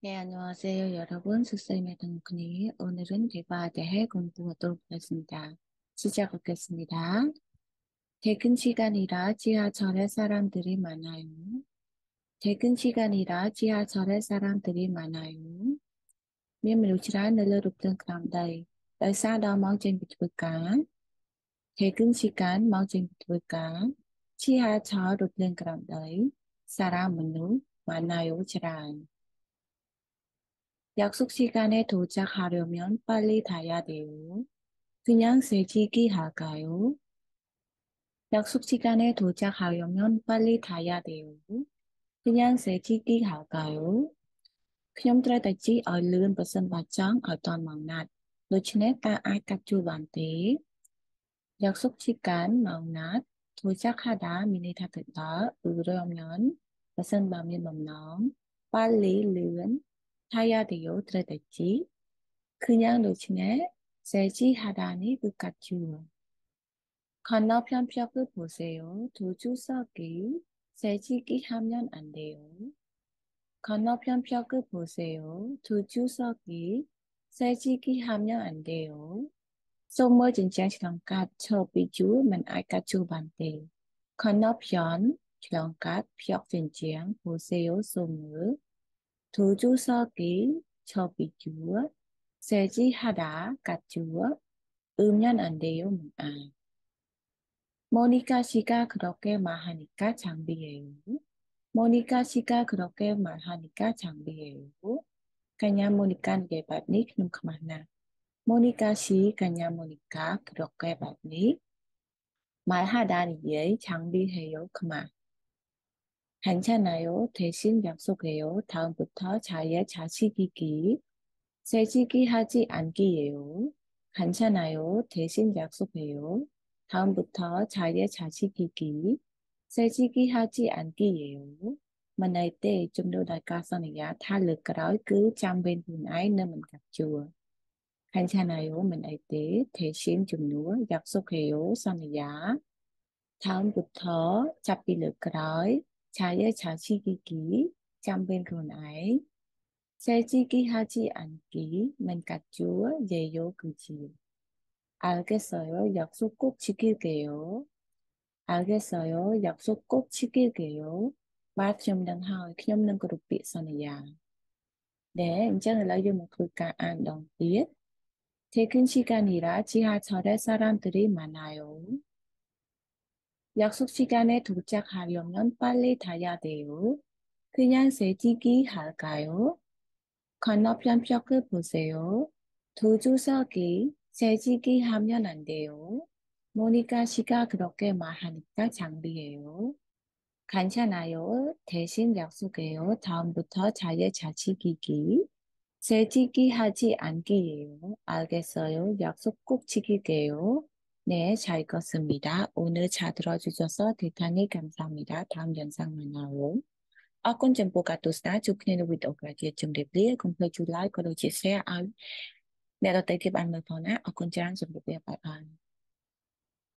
네, 안녕하세요, 여러분. 숙소의 동크니 오늘은 대화에 대해 공부하도록 하겠습니다. 시작하겠습니다. 퇴근 시간이라 지하철에 사람들이 많아요. 퇴근 시간이라 지하철에 사람들이 많아요.មានមនុស្សច្រើននៅលើរូបទងក្រោមដីដោយសារដល់ម៉ោងចេញពីធ្វើការ 퇴근 시간ម៉ោងចេញពីធ្វើការ 지하철រូបទងក្រោមដីសារៈមនុស្ស많아요ច្រើន 약속 시간에 도착하려면 빨리 가야 돼요. 그냥 세지기 할까요? 약속 시간에 도착하려면 빨리 가야 돼요. 그냥 세지기 할까요? ខ្ញុំត្រូវតែជីឲ្យលឿនប្រសិនបើចង់ឲ្យទាន់ម៉ោងណាត់ដូច្នេះតើអាចកាត់ជួបបានទេ 약속 시간ម៉ោងណាត់도착하다មានន័យថាទៅដល់ឬរំញប្រសិនបើមានបំណង 빨리 លឿន 타야 돼요. 들어댔지? 그냥 놓치네. 세지 하다니 그 같죠. 건너편 벽을 보세요. 도주석이 세지기 하면 안 돼요. 건너편 벽을 보세요. 도주석이 세지기 하면 안 돼요. 소모 진짜 지렁갓 쳐비주면 알까죠 반대. 건너편 지렁갓 벽 진짜 보세요. 소모 도주석이 접이주어 세지하다 가주어 음연 안 돼요 문안 모니카 씨가 그렇게 말하니까 장비예요. 모니카 씨가 그렇게 말하니까 장비예요. 그냥 모니카 예받니 그놈 그만나. 모니카 씨 그냥 모니카 그렇게 받니 말하다니 예 장비해요 그만. 괜찮아요. 대신 약속해요. 다음부터 자의 자식이기, 새지기 하지 않기예요. 괜찮아요. 대신 약속해요. 다음부터 자의 자식이기, 새지기 하지 않기예요. Mà này tê chúng tôi đã có sẵn nhà tha lực cái đó cứ chăm bên mình ấy nên mình gặp chùa. 괜찮아요. Mình ấy tê 대신 chúng tôi 약속해요. sẵn nhà. 다음부터 잡히 lực cái đó 자의 자식이기 짬벤 그나이 세지기 하지 않기 맨가쭈어 예요 그지 알겠어요 약속 꼭 지킬게요 알겠어요 약속 꼭 지킬게요 말좀능하이 냠능 그룹비 선이야 네 이제는 라이브 그까 안동띠 퇴근 시간이라 지하철에 사람들이 많아요 약속 시간에 도착하려면 빨리 가야 돼요. 그냥 세지기 할까요? 건너편 벽을 보세요. 도주석이 세지기 하면 안 돼요. 모니카 씨가 그렇게 말하니까 장비예요. 괜찮아요. 대신 약속해요. 다음부터 자의 자식이기. 세지기 하지 않기예요. 알겠어요. 약속 꼭 지킬게요. 네, 잘 읽었습니다. 오늘 잘 들어주셔서 대단히 감사합니다. 다음 영상 만나요. អរគុណចំពោះការទស្សនាជួបគ្នានៅវីដេអូក្រោយទៀតជម្រាបលាកុំភ្លេចជួយ like ក៏ដូចជា share ឲ្យអ្នកដទៃទៀតបានមើលផងណាអរគុណច្រើនជម្រាបលាបាយបាយ